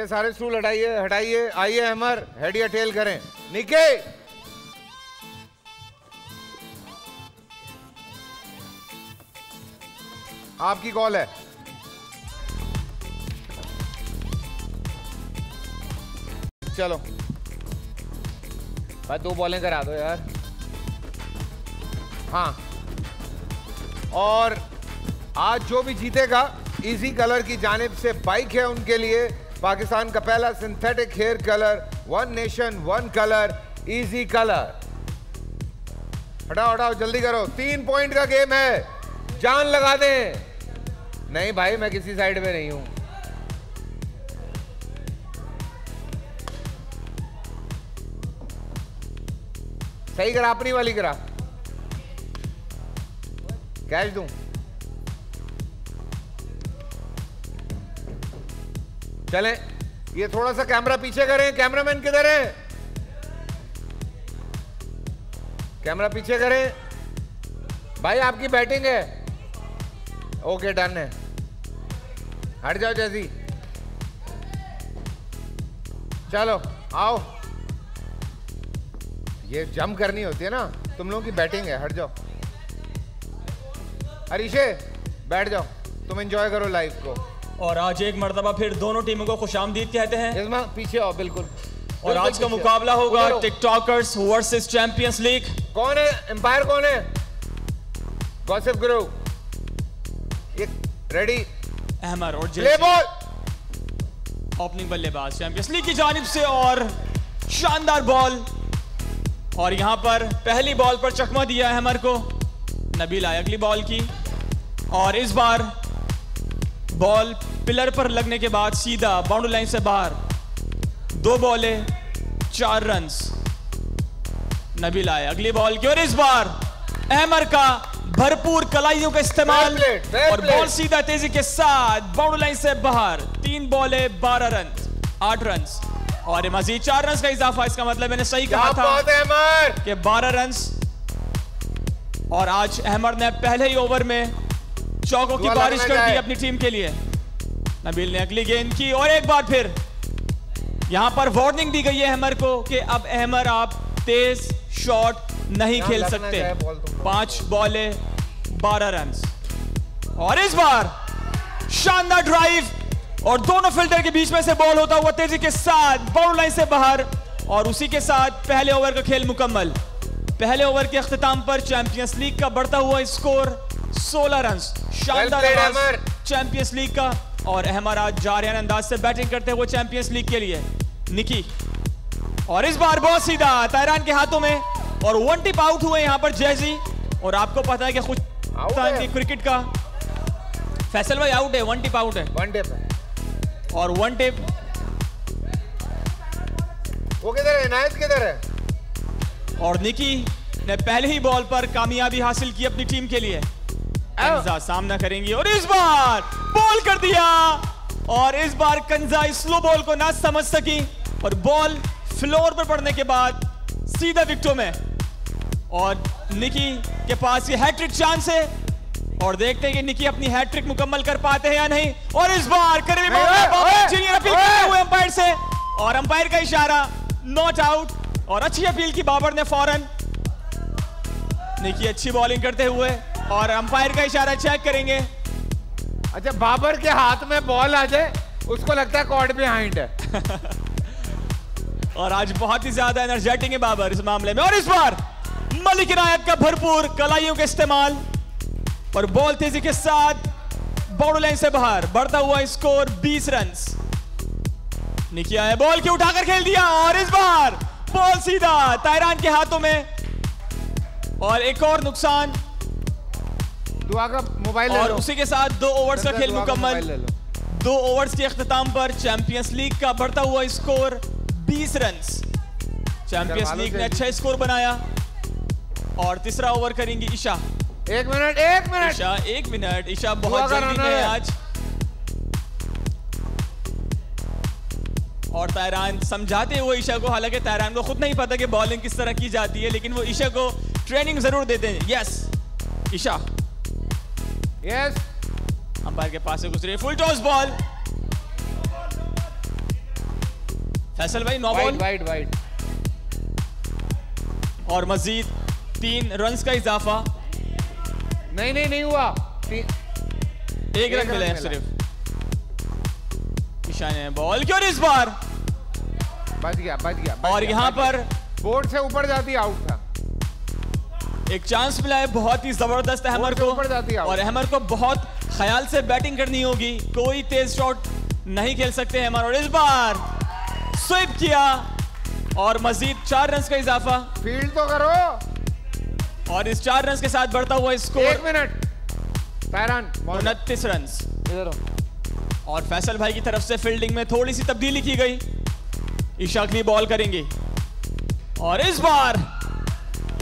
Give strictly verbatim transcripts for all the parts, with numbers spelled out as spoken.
ये सारे स्टूल हटाइए हटाइए आइए हमर हेड या टेल करें निके। आपकी कॉल है। चलो भाई दो बॉलें करा दो यार। हाँ और आज जो भी जीतेगा इजी कलर की जानिब से बाइक है उनके लिए। पाकिस्तान का पहला synthetic hair colour, one nation one colour, easy colour. हटाओ हटाओ जल्दी करो, तीन पॉइंट का गेम है, जान लगा दें। नहीं भाई मैं किसी साइड में नहीं हूं। सही करा, अपनी वाली करा। कैश दूं? चलें, ये थोड़ा सा कैमरा पीछे करें। कैमरामैन किधर है? कैमरा पीछे करें भाई, आपकी बैटिंग है। ओके डन है, हट जाओ जैसी। चलो आओ, ये जंप करनी होती है ना, तुम लोगों की बैटिंग है। हट जाओ हरीशे, बैठ जाओ, तुम एंजॉय करो लाइफ को। और आज एक मर्तबा फिर दोनों टीमों को खुशामदीद कहते हैं। पीछे आओ बिल्कुल। और आज का मुकाबला होगा TikTokers versus champions league. कौन है एम्पायर? कौन है? गॉसिप गुरु। रेडी अहमर और ओपनिंग बल्लेबाज चैंपियंस लीग की जानिब से। और शानदार बॉल, और यहां पर पहली बॉल पर चकमा दिया अहमर को। नबील आया अगली बॉल की, और इस बार बॉल पिलर पर लगने के बाद सीधा बाउंड्री लाइन से बाहर। दो बॉले चार रन। नबील आया अगली बॉल की, और इस बार अहमर का भरपूर कलाइयों का इस्तेमाल, और बॉल सीधा तेजी के साथ बाउंड्री लाइन से बाहर। तीन बॉले बारह रन, आठ रन और मजीद चार रन का इजाफा। इसका मतलब मैंने सही कहा था कि बारह रन। और आज अहमर ने पहले ही ओवर में चौकों की बारिश कर दी अपनी टीम के लिए। नबील ने अगली गेंद की, और एक बार फिर यहां पर वार्निंग दी गई है अहमर को कि अब अहमर आप तेज शॉट नहीं खेल सकते। पांच बॉले बारह रन, और इस बार शानदार ड्राइव, और दोनों फील्डर के बीच में से बॉल होता हुआ तेजी के साथ बाउंड्री लाइन से बाहर। और उसी के साथ पहले ओवर का खेल मुकम्मल। पहले ओवर के अख्ताम पर चैंपियंस लीग का बढ़ता हुआ स्कोर सोलह रन। शानदार ओवर चैंपियंस लीग का, और अहमर आज जारियाना अंदाज से बैटिंग करते हुए चैंपियंस लीग के लिए। निकी, और इस बार बहुत सीधा तैरान के हाथों में, और वन टिप आउट हुए यहां पर जैजी। और आपको पता है कि खुश क्रिकेट का फैसल भाई आउट है, वन टिप आउट है, वन टिप है। और वन टिप वो किधर है? नाइस किधर है? और निकी ने पहले ही बॉल पर कामयाबी हासिल की अपनी टीम के लिए। कंजा सामना करेंगी, और इस बार बॉल कर दिया, और इस बार कंजा स्लो बॉल को ना समझ सकी, और बॉल फ्लोर पर पड़ने के बाद सीधा विकेटों में। और निकी के पास ये हैट्रिक चांस है, और देखते हैं कि निकी अपनी हैट्रिक मुकम्मल कर पाते हैं या नहीं। और इस बार करीब सीनियर अपील करते हुए अंपायर से, और अंपायर का इशारा नॉट आउट। और अच्छी अपील की बाबर ने फौरन। निकी अच्छी बॉलिंग करते हुए, और अंपायर का इशारा चेक करेंगे। अच्छा, बाबर के हाथ में बॉल आ जाए, उसको लगता है कॉर्ड बिहाइंड है। और आज बहुत ही ज्यादा एनर्जेटिक है बाबर इस मामले में। और इस बार मलिक नायक का भरपूर कलाइयों का इस्तेमाल, और बॉल तेजी के साथ बाउंड्री लाइन से बाहर। बढ़ता हुआ स्कोर बीस रन। निकी आया बॉल के उठाकर खेल दिया, और इस बार बॉल सीधा तायरान के हाथों में, और एक और नुकसान। दुआ का मोबाइल, और उसी के साथ दो ओवर्स का खेल मुकम्मल। दो ओवर्स के अख्ताम पर चैंपियंस लीग का बढ़ता हुआ स्कोर बीस रन। चैंपियंस लीग ने अच्छा स्कोर बनाया। और तीसरा ओवर करेंगी ईशा। एक मिनट एक मिनट ईशा, एक मिनट ईशा बहुत जल्दी में है आज। और तायरान समझाते हुए ईशा को, हालांकि तायरान को खुद नहीं पता कि बॉलिंग किस तरह की जाती है, लेकिन वो ईशा को ट्रेनिंग जरूर देते हैं। यस ईशा, यस अंपायर के पास से गुजरी। फुल टॉस बॉल, फैसल भाई नो बॉल वाइड वाइड और मजीद तीन रन्स का इजाफा। नहीं नहीं नहीं हुआ, एक रन मिला है सिर्फ। निशाने बॉल की और इस बार बच गया बच गया और यहाँ पर बोर्ड से ऊपर जाती आउट था। एक चांस मिला है बहुत ही जबरदस्त अहमर को ऊपर जाती और अहमर को बहुत ख्याल से बैटिंग करनी होगी, कोई तेज शॉट नहीं खेल सकते अहमर। और इस बार स्वीप किया और मजीद चार रन का इजाफा। फील्ड तो करो और इस चार रन के साथ बढ़ता हुआ स्कोर एक मिनट उनतीस रन। और फैसल भाई की तरफ से फील्डिंग में थोड़ी सी तब्दीली की गई, ईशा अली बॉल करेंगे और इस बार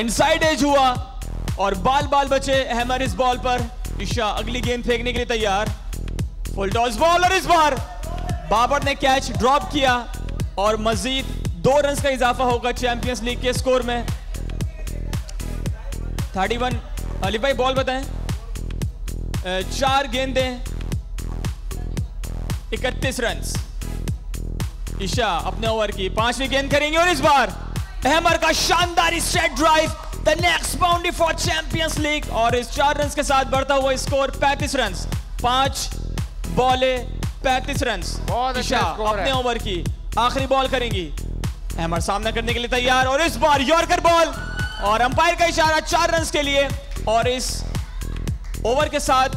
इनसाइड एज हुआ और बाल बाल बचे अहमर इस बॉल पर। ईशा अगली गेंद फेंकने के लिए तैयार, फुल टॉस बॉल और इस बार बाबर ने कैच ड्रॉप किया और मजीद दो रन का इजाफा होगा चैंपियंस लीग के स्कोर में। इकतीस अली भाई बॉल बताएं, चार गेंदें इकतीस रन। ईशा अपने ओवर की पांचवी गेंद करेंगे और इस बार अहमर का शानदार straight drive, the next boundary for champions league. और इस चार रन के साथ बढ़ता हुआ स्कोर पैंतीस रन, पांच बॉले पैंतीस रन। ईशा अपने ओवर की आखिरी बॉल करेंगी, अहमर सामना करने के लिए तैयार और इस बार यॉर्कर बॉल और अंपायर का इशारा चार रन के लिए। और इस ओवर के साथ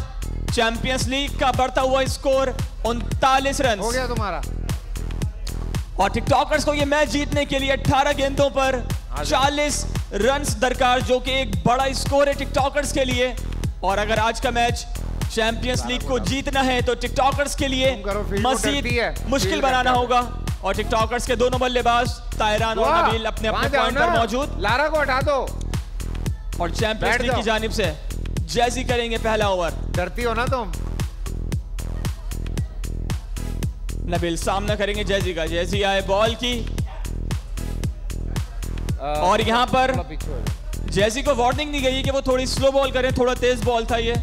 चैंपियंस लीग का बढ़ता हुआ स्कोर उनतालीस रन हो गया तुम्हारा। और टिक टॉकर्स को यह मैच जीतने के लिए अठारह गेंदों पर चालीस रन दरकार, जो कि एक बड़ा स्कोर है टिक टॉकर्स के लिए। और अगर आज का मैच चैंपियंस लीग को जीतना है तो टिक टॉकर्स के लिए मजीद मुश्किल बनाना होगा। और टिक टॉकर्स के दोनों बल्लेबाज तायरान और नबील अपने अपने पॉइंट पर मौजूद। लारा को हटा दो और चैंपियंस लीग की जानिब से जैसी करेंगे पहला ओवर। डरती हो ना तुम। नबील सामना करेंगे जैसी का, जैसी आए बॉल की और यहाँ पर जैसी को वार्निंग दी गई कि वो थोड़ी स्लो बॉल करें, थोड़ा तेज बॉल था ये।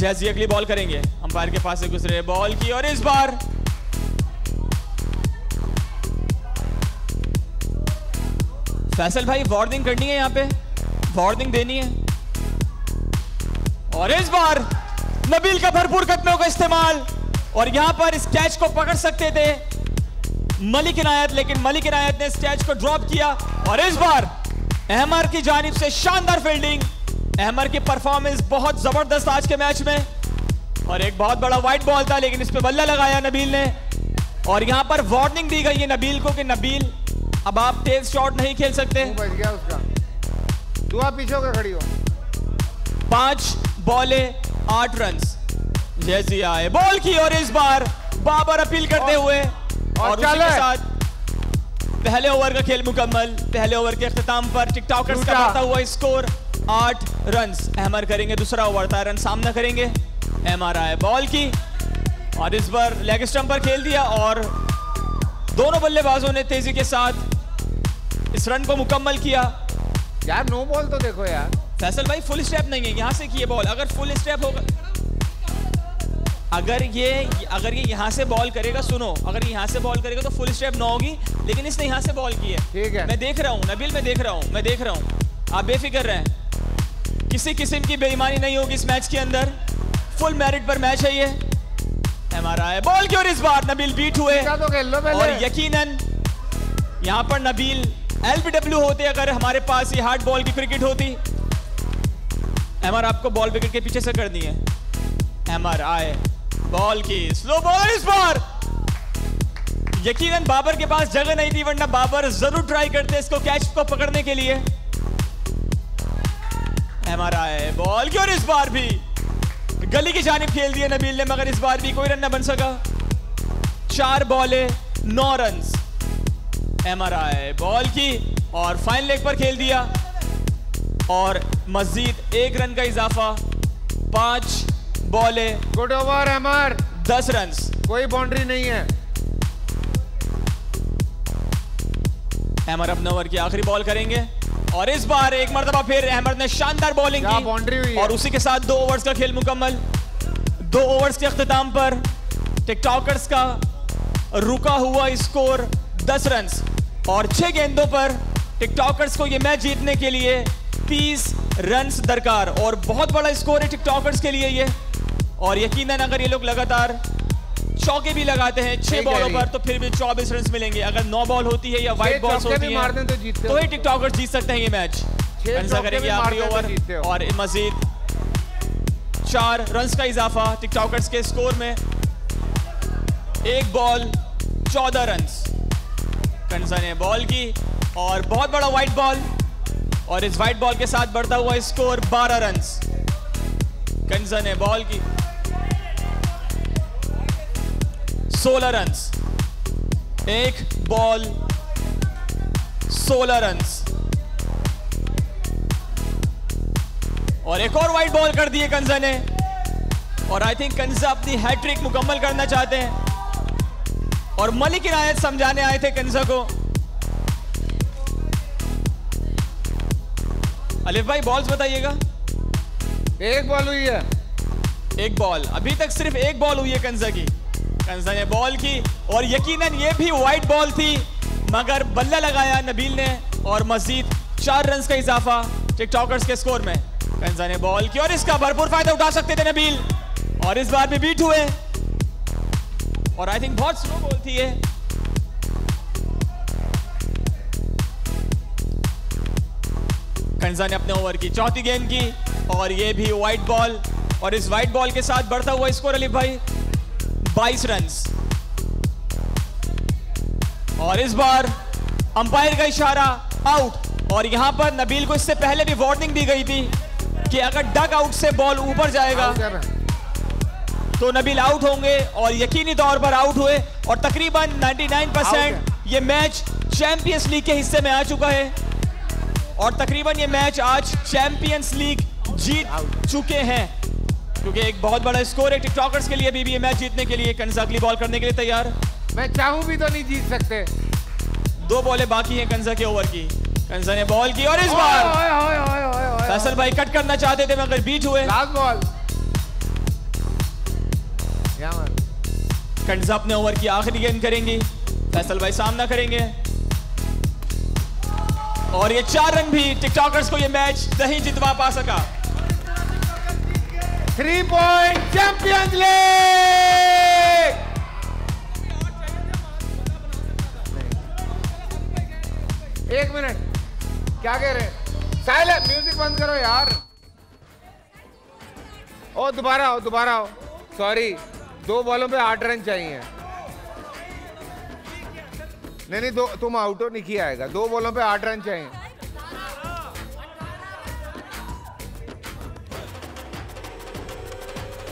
जैसी अगली बॉल करेंगे, अंपायर के पास से गुजरे बॉल की और इस बार फैसल भाई वार्निंग करनी है, यहाँ पे वार्निंग देनी है। और इस बार नबील का भरपूर कदमों का इस्तेमाल और यहाँ पर इस कैच को पकड़ सकते थे मलिक इनायत, लेकिन मलिक इनायत ने इस कैच को ड्रॉप किया। और इस बार अहमर की जानिब से शानदार फील्डिंग। अहमर की परफॉर्मेंस बहुत जबरदस्त आज के मैच में और एक बहुत बड़ा वाइड बॉल था लेकिन इस पर बल्ला लगाया नबील ने। और यहाँ पर वार्निंग दी गई है नबील को कि नबील अब आप तेज शॉट नहीं खेल सकते। बच गया उसका। दुआ पीछे होकर खड़ी हो। पांच बॉले आठ रन। जैसी आए बॉल की और इस बार बाबर अपील करते और, हुए और, और उसी के साथ पहले ओवर का खेल मुकम्मल। पहले ओवर के अख्ताम पर टिक टॉकर्स का बढ़ता हुआ स्कोर आठ रन। अहमर करेंगे दूसरा ओवर, तारन सामना करेंगे, अहमर आए बॉल की और इस बार लेग स्टंप पर खेल दिया और दोनों बल्लेबाजों ने तेजी के साथ इस रन को मुकम्मल किया। यार नो बॉल तो देखो यार फैसल भाई, फुल स्टेप नहीं है यहाँ से किए बॉल। अगर फुल स्टेप होगा, अगर ये अगर ये यहाँ से बॉल करेगा, सुनो, अगर यहाँ से बॉल करेगा तो फुल स्टेप ना होगी, लेकिन इसने यहाँ से बॉल की है। ठीक है, मैं देख रहा हूँ नबील, मैं देख रहा हूँ मैं देख रहा हूँ आप बेफिक्र रहें, किसी किस्म की बेईमानी नहीं होगी इस मैच के अंदर, फुल मेरिट पर मैच है ये। हमारा है बॉल की और इस बार नबील बीट हुए तो और यकीनन यहाँ पर नबील एलबीडब्ल्यू होते अगर हमारे पास ये हार्ड बॉल की क्रिकेट होती। अहमर आपको बॉल विकेट के पीछे से करनी है। अहमर आए बॉल की स्लो बॉल इस बार, यकीनन बाबर के पास जगह नहीं थी वरना बाबर जरूर ट्राई करते इसको कैच को पकड़ने के लिए। अहमर आए बॉल की और इस बार भी गली की जानिब खेल दिए नबील ने, मगर इस बार भी कोई रन न बन सका। चार बॉले नौ रन। एमर आए बॉल की और फाइन लेग पर खेल दिया और मजीद एक रन का इजाफा। पांच बॉले गुड ओवर एमर, दस रन, कोई बाउंड्री नहीं है। एमर अपने ओवर की आखिरी बॉल करेंगे और इस बार एक मरतबा फिर अहमर ने शानदार बॉलिंग की बाउंड्री हुई और उसी के साथ दो ओवर्स का खेल मुकम्मल। दो ओवर्स के अख्ताम पर टिक टॉकर्स का रुका हुआ स्कोर दस रन और छह गेंदों पर टिकटॉकर्स को यह मैच जीतने के लिए तीस रन दरकार और बहुत बड़ा स्कोर है टिकटॉकर्स के लिए ये। और यकीनन अगर ये लोग लगातार चौके भी लगाते हैं छह बॉलों पर तो फिर भी चौबीस रन मिलेंगे। अगर नौ बॉल होती है या व्हाइट बॉल्स होती हैं तो ही टिकटॉकर्स जीत सकते हैं ये मैच। करेंगे आखिरी ओवर और मजीद चार रन का इजाफा टिकटॉकर्स के स्कोर में। एक बॉल चौदह रन कंसा ने बॉल की और बहुत बड़ा व्हाइट बॉल और इस व्हाइट बॉल के साथ बढ़ता हुआ स्कोर बारह रन कंसा ने बॉल की सोलह रन एक बॉल सोलह रन और एक और व्हाइट बॉल कर दिए कंसा ने और आई थिंक कंसा अपनी हैट्रिक मुकम्मल करना चाहते हैं और मलिक इनायत समझाने आए थे कंसा को। अलिफ भाई बॉल्स बताइएगा। एक बॉल हुई है एक बॉल अभी तक सिर्फ एक बॉल हुई है कंसा की। कंसा ने बॉल की और यकीनन ये भी व्हाइट बॉल थी मगर बल्ला लगाया नबील ने और मजीद चार रन का इजाफा टिकटॉकर्स के स्कोर में। कंसा ने बॉल की और इसका भरपूर फायदा उठा सकते थे नबील और इस बार भी बीट हुए और आई थिंक बहुत स्लो बॉल थी ये। कंसा ने अपने ओवर की चौथी गेंद की और ये भी व्हाइट बॉल और इस व्हाइट बॉल के साथ बढ़ता हुआ स्कोर अलिफ भाई बाईस रन और इस बार अंपायर का इशारा आउट। और यहां पर नबील को इससे पहले भी वार्निंग दी गई थी कि अगर डग आउट से बॉल ऊपर जाएगा तो नबील आउट होंगे और यकीनी तौर पर आउट हुए और तकरीबन निन्यानवे परसेंट ये मैच चैंपियंस लीग के हिस्से में आ चुका है और तकरीबन ये मैच आज चैंपियंस लीग जीत चुके हैं क्योंकि एक बहुत बड़ा स्कोर है टिकटॉकर्स के लिए भी, भी ये मैच जीतने के लिए। कंसा अगली बॉल करने के लिए तैयार। मैं चाहूं भी तो नहीं जीत सकते। दो बॉलें बाकी हैं कंसा के ओवर की। कंसा ने बॉल की और इस बार फैसल भाई कट करना चाहते थे मगर बीच हुए। लास्ट बॉल कंसा अपने ओवर की आखिरी गेंद करेंगी। फैसल भाई सामना करेंगे और ये चार रन भी टिकटॉकर्स को ये मैच नहीं जितवा पा सका। Three point champions league. एक मिनट क्या कह रहे हैं साइलेंट म्यूजिक बंद करो यार। ओ दोबारा आओ दोबारा आओ सॉरी दो बॉलों पे आठ रन चाहिए। नहीं नहीं दो तुम आउट हो निकी आएगा दो बॉलों पे आठ रन चाहिए।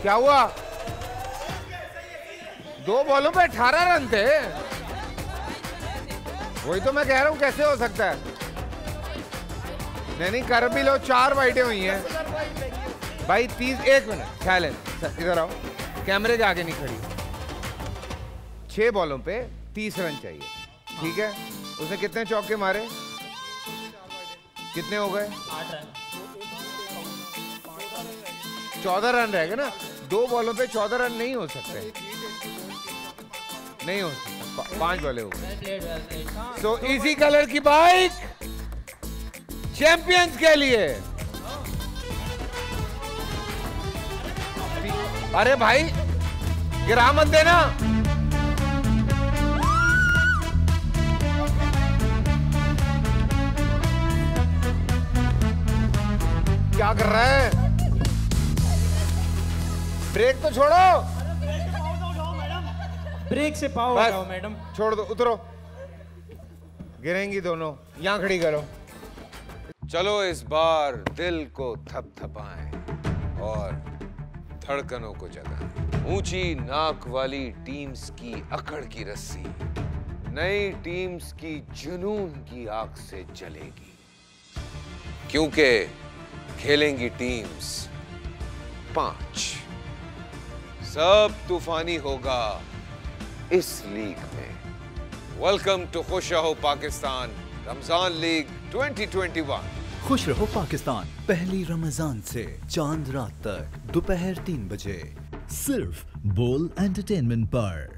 क्या हुआ दो बॉलों पे अठारह रन थे वही तो मैं कह रहा हूं कैसे हो सकता है। नहीं नहीं कर भी लो चार वाइटें हुई हैं भाई तीस। एक मिनट साइलेंट इधर आओ कैमरे जाके नहीं खड़ी। छह बॉलों पे तीस रन चाहिए ठीक है। उसने कितने चौके मारे कितने हो गए आठ रन चौदह रन रह गए ना। दो बॉलों पे चौदह रन नहीं हो सकते नहीं हो सकते पांच बॉलें हो गए। तो इजी कलर की बाइक चैंपियंस के लिए। अरे भाई गिरा मत देना। क्या कर रहा है ब्रेक तो छोड़ो। ब्रेक से पाओ उठाओ मैडम छोड़ दो उतरो गिरेंगी दोनों यहां खड़ी करो। चलो इस बार दिल को थपथपाएं और धड़कनों को जगाएं। ऊंची नाक वाली टीम्स की अकड़ की रस्सी नई टीम्स की जुनून की आग से जलेगी क्योंकि खेलेंगी टीम्स पांच। सब तूफानी होगा इस लीग में। वेलकम टू खुश रहो Pakistan Ramzan league twenty twenty one. खुश रहो पाकिस्तान पहली रमजान से चांद रात तक दोपहर तीन बजे सिर्फ बोल एंटरटेनमेंट पर।